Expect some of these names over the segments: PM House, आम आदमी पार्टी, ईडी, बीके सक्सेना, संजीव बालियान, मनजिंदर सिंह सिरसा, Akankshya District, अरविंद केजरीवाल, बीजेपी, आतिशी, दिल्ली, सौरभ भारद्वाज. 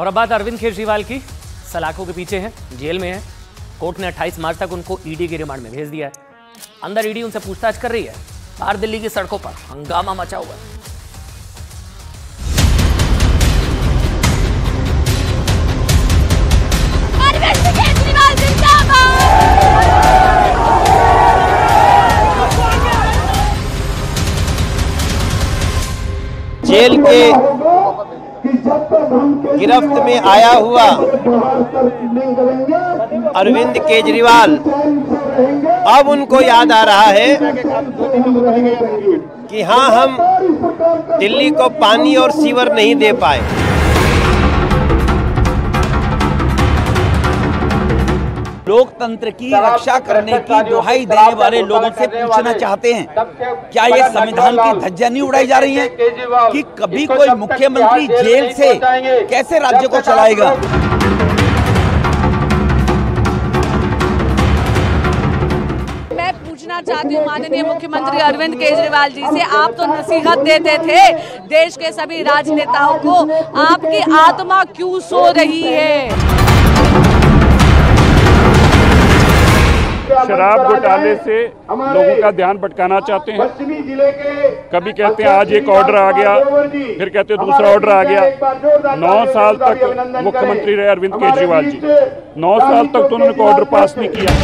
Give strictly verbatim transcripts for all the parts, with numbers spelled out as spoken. और अब बात अरविंद केजरीवाल की। सलाखों के पीछे हैं, जेल में हैं। कोर्ट ने अट्ठाईस मार्च तक उनको ईडी के रिमांड में भेज दिया है। अंदर ईडी उनसे पूछताछ कर रही है। बाहर दिल्ली की सड़कों पर हंगामा मचा हुआ है। जेल के गिरफ्त में आया हुआ अरविंद केजरीवाल, अब उनको याद आ रहा है कि हाँ, हम दिल्ली को पानी और सीवर नहीं दे पाए। लोकतंत्र की रक्षा करने की दुहाई देने वाले लोगों से पूछना चाहते हैं, क्या ये संविधान की धज्जियां नहीं उड़ाई जा रही हैं कि कभी कोई मुख्यमंत्री जेल से कैसे राज्य को चलाएगा। मैं पूछना चाहती हूँ माननीय मुख्यमंत्री अरविंद केजरीवाल जी से, आप तो नसीहत देते थे देश के सभी राजनेताओं को, आपकी आत्मा क्यों सो रही है। शराब घोटाले से लोगों का ध्यान भटकाना चाहते हैं। कभी कहते हैं आज एक ऑर्डर आ गया, फिर कहते हैं दूसरा ऑर्डर आ गया। नौ साल तक मुख्यमंत्री रहे अरविंद केजरीवाल जी। नौ साल तक तो उन्होंने ऑर्डर पास नहीं किया।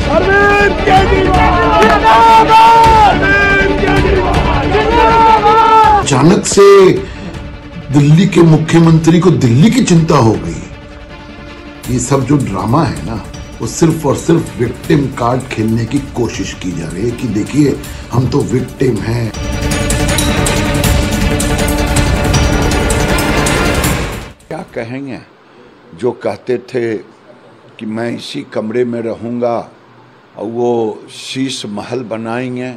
अचानक से दिल्ली के मुख्यमंत्री को दिल्ली की चिंता हो गई। ये सब जो ड्रामा है ना, वो सिर्फ और सिर्फ विक्टिम कार्ड खेलने की कोशिश की जा रही है कि देखिए हम तो विक्टिम हैं। क्या कहेंगे जो कहते थे कि मैं इसी कमरे में रहूंगा और वो शीश महल बनाएंगे,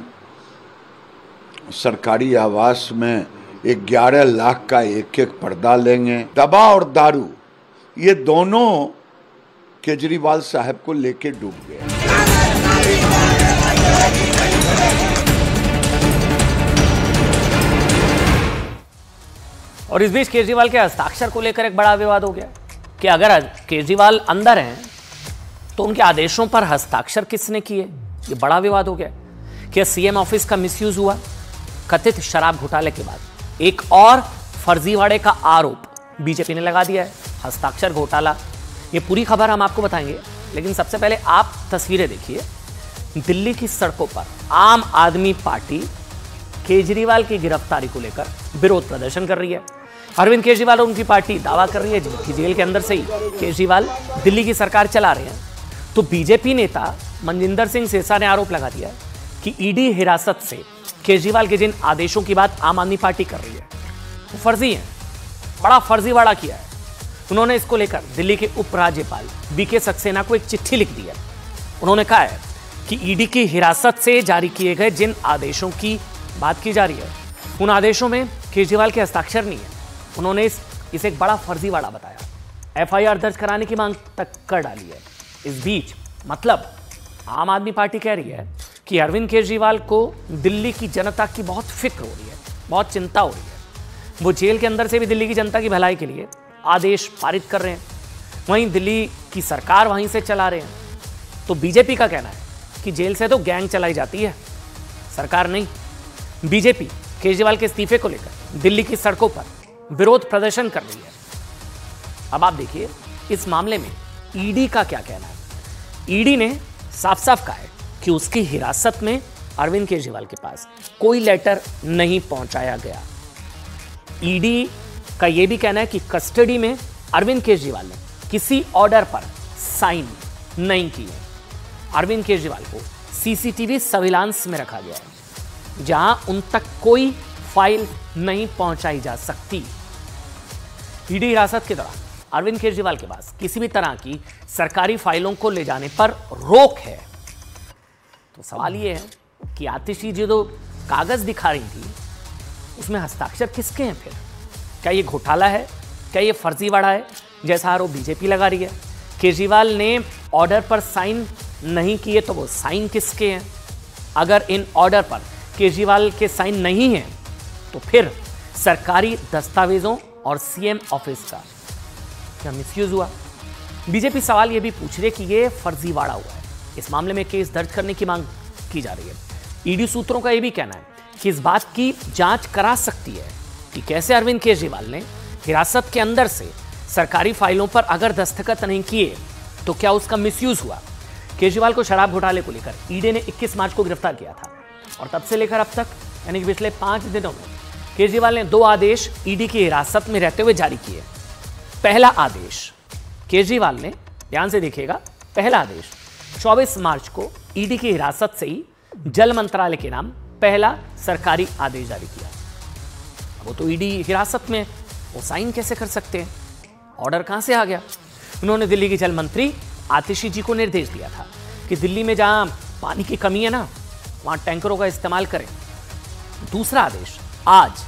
सरकारी आवास में ग्यारह लाख का एक एक पर्दा लेंगे। दवा और दारू ये दोनों केजरीवाल साहब को लेके डूब गया। और इस बीच केजरीवाल के हस्ताक्षर को लेकर एक बड़ा विवाद हो गया कि अगर केजरीवाल अंदर हैं तो उनके आदेशों पर हस्ताक्षर किसने किए। ये बड़ा विवाद हो गया कि सीएम ऑफिस का मिसयूज हुआ कथित शराब घोटाले के बाद। एक और फर्जीवाड़े का आरोप बीजेपी ने लगा दिया है, हस्ताक्षर घोटाला। ये पूरी खबर हम आपको बताएंगे, लेकिन सबसे पहले आप तस्वीरें देखिए। दिल्ली की सड़कों पर आम आदमी पार्टी केजरीवाल की गिरफ्तारी को लेकर विरोध प्रदर्शन कर रही है। अरविंद केजरीवाल और उनकी पार्टी दावा कर रही है कि जेल के अंदर से ही केजरीवाल दिल्ली की सरकार चला रहे हैं। तो बीजेपी नेता मनजिंदर सिंह सिरसा ने आरोप लगा दिया कि ईडी हिरासत से केजरीवाल के जिन आदेशों की बात आम आदमी पार्टी कर रही है वो फर्जी है, बड़ा फर्जीवाड़ा किया है। उन्होंने इसको लेकर दिल्ली के उपराज्यपाल बीके सक्सेना को एक चिट्ठी लिख दी है। उन्होंने कहा है कि ईडी की हिरासत से जारी किए गए जिन आदेशों की बात की जा रही है उन आदेशों में केजरीवाल के हस्ताक्षर नहीं है। उन्होंने इस, इसे एक बड़ा फर्जीवाड़ा बताया, एफआईआर दर्ज कराने की मांग तक कर डाली है। इस बीच मतलब आम आदमी पार्टी कह रही है कि अरविंद केजरीवाल को दिल्ली की जनता की बहुत फिक्र हो रही है, बहुत चिंता हो रही है। वो जेल के अंदर से भी दिल्ली की जनता की भलाई के लिए आदेश पारित कर रहे हैं, वहीं दिल्ली की सरकार वहीं से चला रहे हैं। तो बीजेपी का कहना है कि जेल से तो गैंग चलाई जाती है, सरकार नहीं। बीजेपी केजरीवाल के इस्तीफे को लेकर दिल्ली की सड़कों पर विरोध प्रदर्शन कर रही है। अब आप देखिए इस मामले में ईडी का क्या कहना है। ईडी ने साफ साफ कहा है कि उसकी हिरासत में अरविंद केजरीवाल के पास कोई लेटर नहीं पहुंचाया गया। ईडी का यह भी कहना है कि कस्टडी में अरविंद केजरीवाल ने किसी ऑर्डर पर साइन नहीं किए। अरविंद केजरीवाल को सीसीटीवी सर्विलांस में रखा गया है, जहां उन तक कोई फाइल नहीं पहुंचाई जा सकती। ईडी हिरासत के दौरान अरविंद केजरीवाल के पास किसी भी तरह की सरकारी फाइलों को ले जाने पर रोक है। तो सवाल यह है कि आतिशी जो तो कागज दिखा रही थी उसमें हस्ताक्षर किसके हैं फिर? क्या ये घोटाला है, क्या ये फर्जीवाड़ा है जैसा आरोप बीजेपी लगा रही है? केजरीवाल ने ऑर्डर पर साइन नहीं किए तो वो साइन किसके हैं? अगर इन ऑर्डर पर केजरीवाल के साइन नहीं हैं तो फिर सरकारी दस्तावेजों और सीएम ऑफिस का क्या मिसयूज हुआ? बीजेपी सवाल यह भी पूछ रही कि ये फर्जीवाड़ा हुआ है। इस मामले में केस दर्ज करने की मांग की जा रही है। ईडी सूत्रों का यह भी कहना है कि इस बात की जांच करा सकती है कि कैसे अरविंद केजरीवाल ने हिरासत के अंदर से सरकारी फाइलों पर अगर दस्तखत नहीं किए तो क्या उसका मिसयूज हुआ। केजरीवाल को शराब घोटाले को लेकर ईडी ने इक्कीस मार्च को गिरफ्तार किया था और तब से लेकर अब तक यानी कि पिछले पांच दिनों में केजरीवाल ने दो आदेश ईडी की हिरासत में रहते हुए जारी किए। पहला आदेश केजरीवाल ने, ध्यान से देखिएगा, पहला आदेश चौबीस मार्च को ईडी की हिरासत से ही जल मंत्रालय के नाम पहला सरकारी आदेश जारी किया। वो तो ईडी हिरासत में, वो साइन कैसे कर सकते हैं? ऑर्डर कहां से आ गया? उन्होंने दिल्ली की जल मंत्री आतिशी जी को निर्देश दिया था कि दिल्ली में जहां पानी की कमी है ना, वहां टैंकरों का इस्तेमाल करें। दूसरा आदेश आज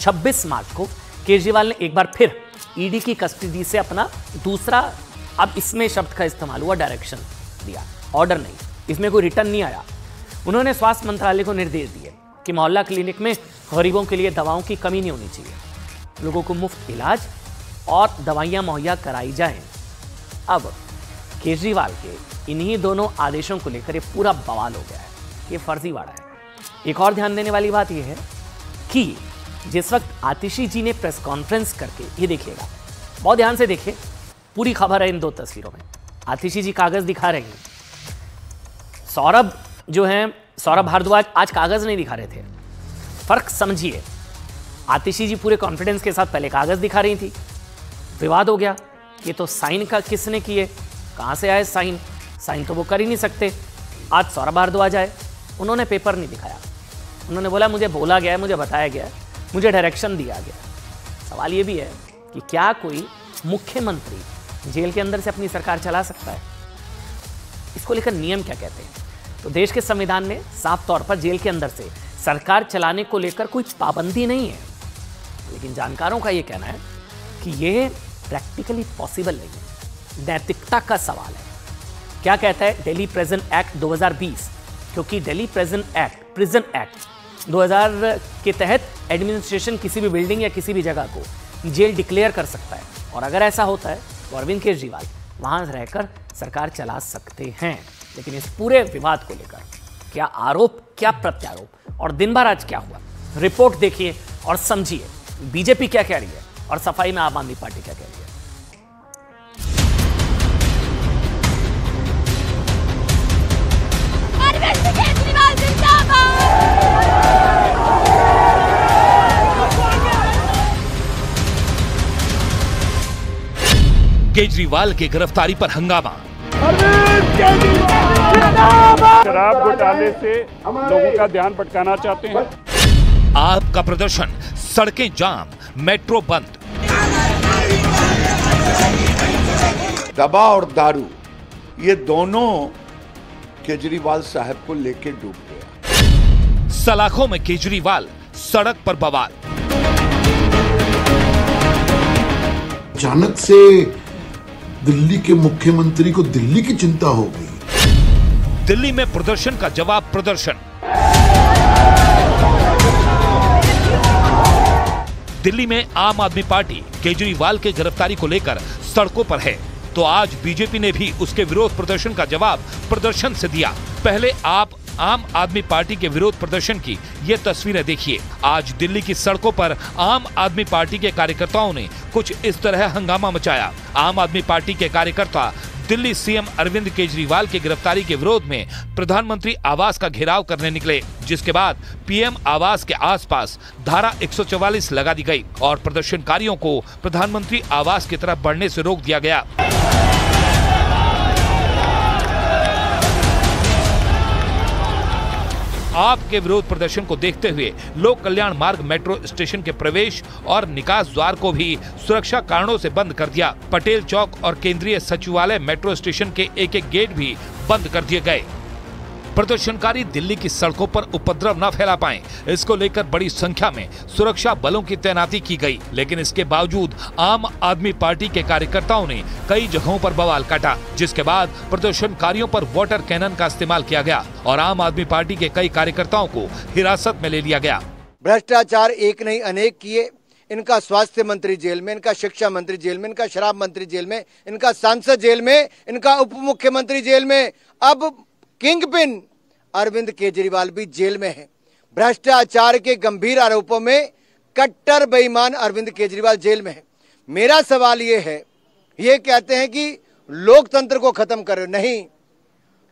छब्बीस मार्च को केजरीवाल ने एक बार फिर ईडी की कस्टडी से अपना दूसरा, अब इसमें शब्द का इस्तेमाल हुआ, डायरेक्शन दिया। ऑर्डर नहीं, इसमें कोई रिटर्न नहीं आया। उन्होंने स्वास्थ्य मंत्रालय को निर्देश दिए कि मोहल्ला क्लिनिक में गरीबों के लिए दवाओं की कमी नहीं होनी चाहिए, लोगों को मुफ्त इलाज और दवाइयाँ मुहैया कराई जाएं। अब केजरीवाल के इन्हीं दोनों आदेशों को लेकर ये पूरा बवाल हो गया है, ये फर्जीवाड़ा है। एक और ध्यान देने वाली बात ये है कि जिस वक्त आतिशी जी ने प्रेस कॉन्फ्रेंस करके, ये देखिएगा, बहुत ध्यान से देखिए, पूरी खबर है इन दो तस्वीरों में। आतिशी जी कागज़ दिखा रही हैं, सौरभ जो हैं सौरभ भारद्वाज आज कागज़ नहीं दिखा रहे थे। फ़र्क समझिए, आतिशी जी पूरे कॉन्फिडेंस के साथ पहले कागज़ दिखा रही थी, विवाद हो गया, ये तो साइन का किसने किए, कहाँ से आए साइन, साइन तो वो कर ही नहीं सकते। आज सौरभ भारद्वाज आए, उन्होंने पेपर नहीं दिखाया, उन्होंने बोला मुझे बोला गया है, मुझे बताया गया है, मुझे डायरेक्शन दिया गया। सवाल ये भी है कि क्या कोई मुख्यमंत्री जेल के अंदर से अपनी सरकार चला सकता है? इसको लेकर नियम क्या कहते हैं? तो देश के संविधान ने साफ तौर पर जेल के अंदर से सरकार चलाने को लेकर कोई पाबंदी नहीं है, लेकिन जानकारों का ये कहना है कि ये प्रैक्टिकली पॉसिबल नहीं है, नैतिकता का सवाल है। क्या कहता है दिल्ली प्रिजन एक्ट दो हज़ार बीस, क्योंकि दिल्ली prison act prison act दो हज़ार के तहत एडमिनिस्ट्रेशन किसी भी बिल्डिंग या किसी भी जगह को जेल डिक्लेयर कर सकता है, और अगर ऐसा होता है तो अरविंद केजरीवाल वहाँ रहकर सरकार चला सकते हैं। लेकिन इस पूरे विवाद को लेकर क्या आरोप, क्या प्रत्यारोप, और दिन भर आज क्या हुआ, रिपोर्ट देखिए और समझिए बीजेपी क्या कह रही है और सफाई में आम आदमी पार्टी क्या कह रही है। केजरीवाल के गिरफ्तारी पर हंगामा, शराब घोटाले से लोगों का ध्यान भटकाना चाहते हैं। आपका प्रदर्शन, सड़कें जाम, मेट्रो बंद, दवा और दारू, ये दोनों केजरीवाल साहब को लेके डूब गया। सलाखों में केजरीवाल, सड़क पर बवाल। अचानक से दिल्ली के मुख्यमंत्री को दिल्ली की चिंता हो गई। दिल्ली में प्रदर्शन का जवाब प्रदर्शन। दिल्ली में आम आदमी पार्टी केजरीवाल के गिरफ्तारी को लेकर सड़कों पर है, तो आज बीजेपी ने भी उसके विरोध प्रदर्शन का जवाब प्रदर्शन से दिया। पहले आप आम आदमी पार्टी के विरोध प्रदर्शन की ये तस्वीरें देखिए। आज दिल्ली की सड़कों पर आम आदमी पार्टी के कार्यकर्ताओं ने कुछ इस तरह हंगामा मचाया। आम आदमी पार्टी के कार्यकर्ता दिल्ली सीएम अरविंद केजरीवाल के गिरफ्तारी के विरोध में प्रधानमंत्री आवास का घेराव करने निकले, जिसके बाद पीएम आवास के आसपास धारा एक सौ चौवालीस लगा दी गई और प्रदर्शनकारियों को प्रधानमंत्री आवास की तरफ बढ़ने से रोक दिया गया। आपके विरोध प्रदर्शन को देखते हुए लोक कल्याण मार्ग मेट्रो स्टेशन के प्रवेश और निकास द्वार को भी सुरक्षा कारणों से बंद कर दिया। पटेल चौक और केंद्रीय सचिवालय मेट्रो स्टेशन के एक एक गेट भी बंद कर दिए गए। प्रदर्शनकारी दिल्ली की सड़कों पर उपद्रव न फैला पाएं, इसको लेकर बड़ी संख्या में सुरक्षा बलों की तैनाती की गई, लेकिन इसके बावजूद आम आदमी पार्टी के कार्यकर्ताओं ने कई जगहों पर बवाल काटा, जिसके बाद प्रदर्शनकारियों पर वाटर कैनन का इस्तेमाल किया गया और आम आदमी पार्टी के कई कार्यकर्ताओं को हिरासत में ले लिया गया। भ्रष्टाचार एक नहीं अनेक किए, इनका स्वास्थ्य मंत्री जेल में, इनका शिक्षा मंत्री जेल में, इनका शराब मंत्री जेल में, इनका सांसद जेल में, इनका उप मुख्यमंत्री जेल में, अब किंग पिन अरविंद केजरीवाल भी जेल में है। भ्रष्टाचार के गंभीर आरोपों में कट्टर बेईमान अरविंद केजरीवाल जेल में है। मेरा सवाल ये है, ये कहते हैं कि लोकतंत्र को खत्म करो, नहीं,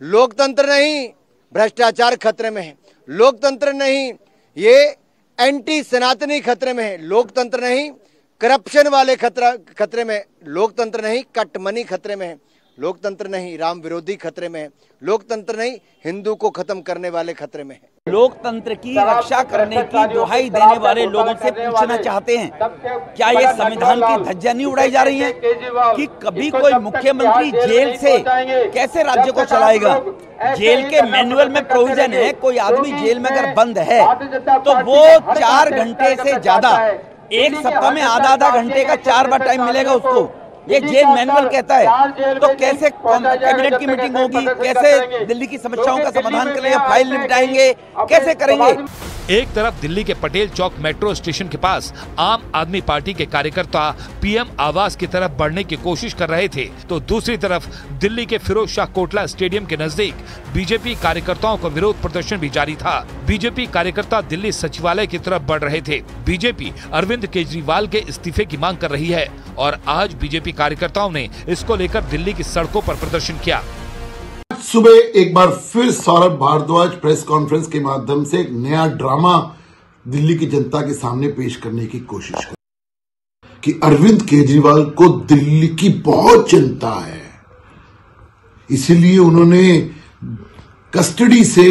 लोकतंत्र नहीं, भ्रष्टाचार खतरे में है, लोकतंत्र नहीं, ये एंटी सनातनी खतरे में है, लोकतंत्र नहीं, करप्शन वाले खतरा खतरे में, लोकतंत्र नहीं, कटमनी खतरे में है, लोकतंत्र नहीं, राम विरोधी खतरे में है, लोकतंत्र नहीं, हिंदू को खत्म करने वाले खतरे में है। लोकतंत्र की रक्षा करने की दुहाई देने वाले लोगों से पूछना चाहते हैं, क्या ये संविधान की धज्जियां नहीं उड़ाई जा रही हैं कि कभी कोई मुख्यमंत्री जेल से कैसे राज्य को चलाएगा? जेल के मैनुअल में प्रोविजन है, कोई आदमी जेल में अगर बंद है तो वो चार घंटे से ज्यादा, एक सप्ताह में आधा आधा घंटे का चार बार टाइम मिलेगा उसको, ये जेल मैनुअल कहता है। तो कैसे कैबिनेट की मीटिंग होगी, कैसे दिल्ली की समस्याओं का समाधान करेंगे, फाइल निपटाएंगे, कैसे करेंगे? एक तरफ दिल्ली के पटेल चौक मेट्रो स्टेशन के पास आम आदमी पार्टी के कार्यकर्ता पीएम आवास की तरफ बढ़ने की कोशिश कर रहे थे, तो दूसरी तरफ दिल्ली के फिरोज शाह कोटला स्टेडियम के नजदीक बीजेपी कार्यकर्ताओं का विरोध प्रदर्शन भी जारी था। बीजेपी कार्यकर्ता दिल्ली सचिवालय की तरफ बढ़ रहे थे। बीजेपी अरविंद केजरीवाल के इस्तीफे की मांग कर रही है और आज बीजेपी कार्यकर्ताओं ने इसको लेकर दिल्ली की सड़कों पर प्रदर्शन किया। सुबह एक बार फिर सौरभ भारद्वाज प्रेस कॉन्फ्रेंस के माध्यम से एक नया ड्रामा दिल्ली की जनता के सामने पेश करने की कोशिश कर कि अरविंद केजरीवाल को दिल्ली की बहुत चिंता है, इसीलिए उन्होंने कस्टडी से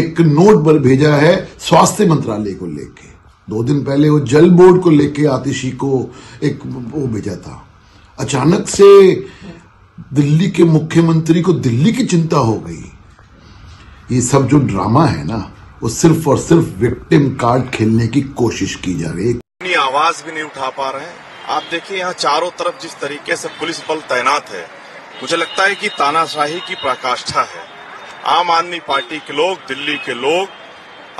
एक नोट पर भेजा है स्वास्थ्य मंत्रालय को लेके। दो दिन पहले वो जल बोर्ड को लेके आतिशी को एक वो भेजा था। अचानक से दिल्ली के मुख्यमंत्री को दिल्ली की चिंता हो गई। ये सब जो ड्रामा है ना, वो सिर्फ और सिर्फ विक्टिम कार्ड खेलने की कोशिश की जा रही है। अपनी आवाज भी नहीं उठा पा रहे हैं। आप देखिए यहाँ चारों तरफ जिस तरीके से पुलिस बल तैनात है, मुझे लगता है कि तानाशाही की पराकाष्ठा है। आम आदमी पार्टी के लोग, दिल्ली के लोग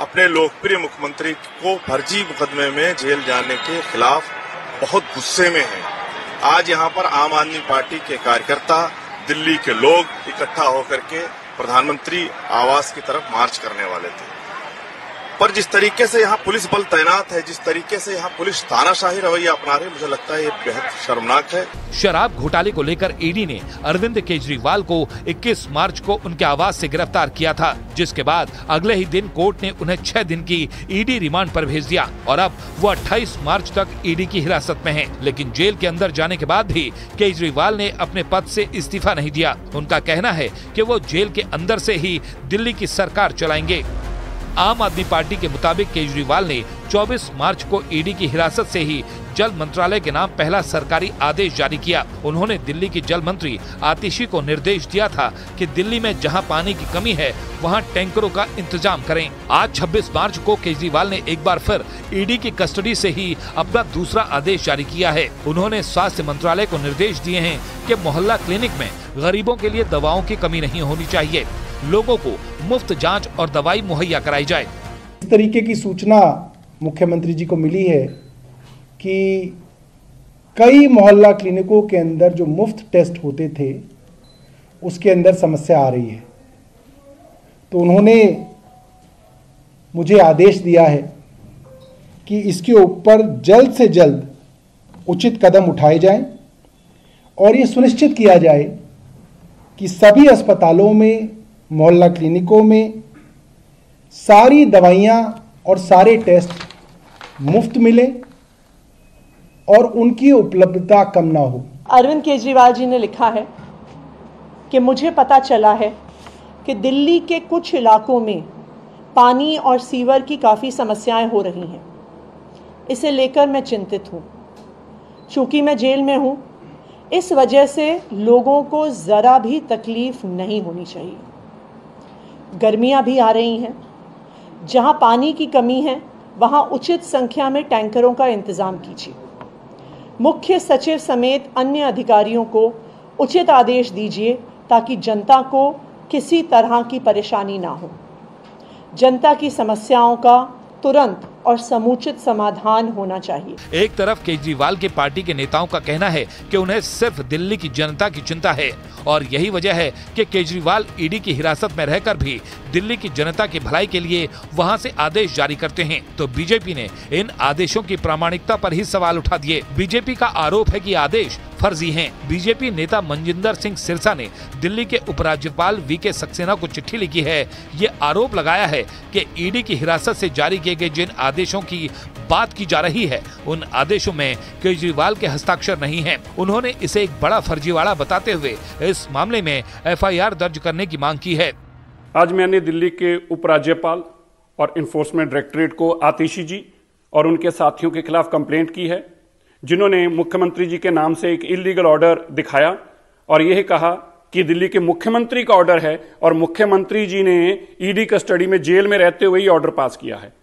अपने लोकप्रिय मुख्यमंत्री को फर्जी मुकदमे में जेल जाने के खिलाफ बहुत गुस्से में है। आज यहाँ पर आम आदमी पार्टी के कार्यकर्ता, दिल्ली के लोग इकट्ठा होकर के प्रधानमंत्री आवास की तरफ मार्च करने वाले थे, पर जिस तरीके से यहाँ पुलिस बल तैनात है, जिस तरीके से यहाँ पुलिस तानाशाही रवैया अपना रही, मुझे लगता है ये बेहद शर्मनाक है। शराब घोटाले को लेकर ईडी ने अरविंद केजरीवाल को इक्कीस मार्च को उनके आवास से गिरफ्तार किया था, जिसके बाद अगले ही दिन कोर्ट ने उन्हें छह दिन की ईडी रिमांड पर भेज दिया और अब वो अट्ठाईस मार्च तक ईडी की हिरासत में है। लेकिन जेल के अंदर जाने के बाद भी केजरीवाल ने अपने पद से इस्तीफा नहीं दिया। उनका कहना है कि वो जेल के अंदर से ही दिल्ली की सरकार चलाएंगे। आम आदमी पार्टी के मुताबिक केजरीवाल ने चौबीस मार्च को ईडी की हिरासत से ही जल मंत्रालय के नाम पहला सरकारी आदेश जारी किया। उन्होंने दिल्ली की जल मंत्री आतिशी को निर्देश दिया था कि दिल्ली में जहां पानी की कमी है वहां टैंकरों का इंतजाम करें। आज छब्बीस मार्च को केजरीवाल ने एक बार फिर ईडी की कस्टडी से ही अपना दूसरा आदेश जारी किया है। उन्होंने स्वास्थ्य मंत्रालय को निर्देश दिए हैं कि मोहल्ला क्लिनिक में गरीबों के लिए दवाओं की कमी नहीं होनी चाहिए, लोगों को मुफ्त जांच और दवाई मुहैया कराई जाए। इस तरीके की सूचना मुख्यमंत्री जी को मिली है कि कई मोहल्ला क्लिनिकों के अंदर जो मुफ्त टेस्ट होते थे उसके अंदर समस्या आ रही है, तो उन्होंने मुझे आदेश दिया है कि इसके ऊपर जल्द से जल्द उचित कदम उठाए जाएं और ये सुनिश्चित किया जाए कि सभी अस्पतालों में, मोहल्ला क्लिनिकों में सारी दवाइयाँ और सारे टेस्ट मुफ्त मिले और उनकी उपलब्धता कम ना हो। अरविंद केजरीवाल जी ने लिखा है कि मुझे पता चला है कि दिल्ली के कुछ इलाकों में पानी और सीवर की काफ़ी समस्याएं हो रही हैं, इसे लेकर मैं चिंतित हूँ। चूँकि मैं जेल में हूँ, इस वजह से लोगों को ज़रा भी तकलीफ़ नहीं होनी चाहिए। गर्मियां भी आ रही हैं, जहां पानी की कमी है वहां उचित संख्या में टैंकरों का इंतज़ाम कीजिए। मुख्य सचिव समेत अन्य अधिकारियों को उचित आदेश दीजिए ताकि जनता को किसी तरह की परेशानी ना हो। जनता की समस्याओं का तुरंत और समुचित समाधान होना चाहिए। एक तरफ केजरीवाल के पार्टी के नेताओं का कहना है कि उन्हें सिर्फ दिल्ली की जनता की चिंता है और यही वजह है कि केजरीवाल ईडी की हिरासत में रहकर भी दिल्ली की जनता की भलाई के लिए वहां से आदेश जारी करते हैं। तो बीजेपी ने इन आदेशों की प्रामाणिकता पर ही सवाल उठा दिए। बीजेपी का आरोप है कि आदेश फर्जी हैं। बीजेपी नेता मनजिंदर सिंह सिरसा ने दिल्ली के उपराज्यपाल बीके सक्सेना को चिट्ठी लिखी है, ये आरोप लगाया है कि ईडी की हिरासत से जारी किए गए जिन आदेशों की बात की जा रही है उन आदेशों में केजरीवाल के हस्ताक्षर नहीं है। उन्होंने इसे एक बड़ा फर्जीवाड़ा बताते हुए इस मामले में एफ आई आर दर्ज करने की मांग की है। आज मैंने दिल्ली के उपराज्यपाल और इन्फोर्समेंट डायरेक्टरेट को आतिशी जी और उनके साथियों के खिलाफ कंप्लेंट की है, जिन्होंने मुख्यमंत्री जी के नाम से एक इलीगल ऑर्डर दिखाया और यह कहा कि दिल्ली के मुख्यमंत्री का ऑर्डर है और मुख्यमंत्री जी ने ईडी कस्टडी में जेल में रहते हुए ये ऑर्डर पास किया है।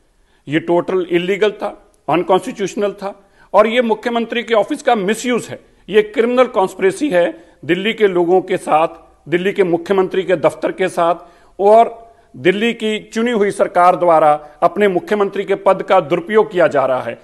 ये टोटल इलीगल था, अनकॉन्स्टिट्यूशनल था और ये मुख्यमंत्री के ऑफिस का मिसयूज है। ये क्रिमिनल कॉन्स्पिरेसी है दिल्ली के लोगों के साथ, दिल्ली के मुख्यमंत्री के दफ्तर के साथ और दिल्ली की चुनी हुई सरकार द्वारा अपने मुख्यमंत्री के पद का दुरुपयोग किया जा रहा है।